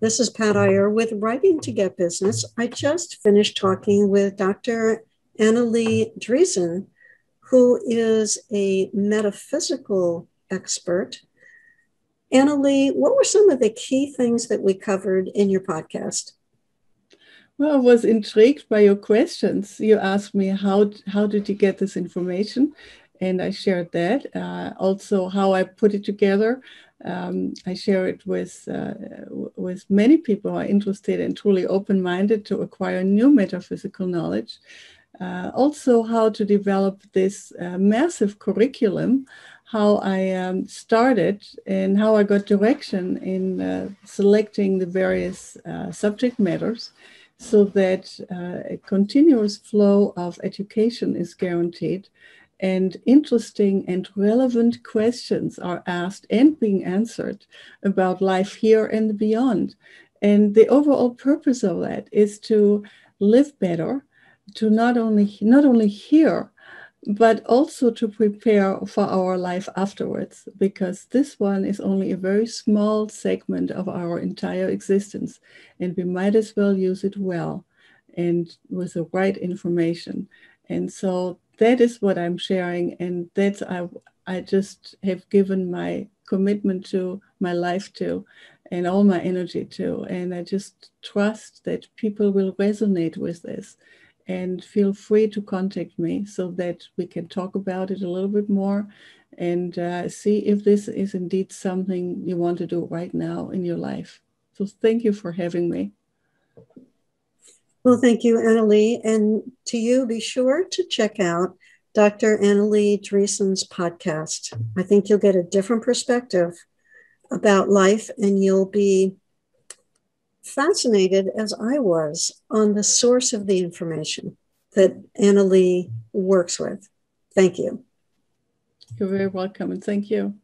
This is Pat Iyer with Writing to Get Business. I just finished talking with Dr. Anneli Driessen, who is a metaphysical expert. Anneli, what were some of the key things that we covered in your podcast? Well, I was intrigued by your questions. You asked me, how did you get this information? And I shared that. Also, how I put it together. I share it with many people who are interested and truly open-minded to acquire new metaphysical knowledge. Also, how to develop this massive curriculum, how I started and how I got direction in selecting the various subject matters, so that a continuous flow of education is guaranteed and interesting and relevant questions are asked and being answered about life here and beyond. And the overall purpose of that is to live better, to not only hear, but also to prepare for our life afterwards, because this one is only a very small segment of our entire existence, and we might as well use it well and with the right information. And so that is what I'm sharing, and that's I just have given my commitment to, my life to, and all my energy to, and I just trust that people will resonate with this. And feel free to contact me so that we can talk about it a little bit more and see if this is indeed something you want to do right now in your life. So thank you for having me. Well, thank you, Anneli. And to you, be sure to check out Dr. Anneli Driessen's podcast. I think you'll get a different perspective about life, and you'll be fascinated, as I was, on the source of the information that Anneli works with. Thank you. You're very welcome, and thank you.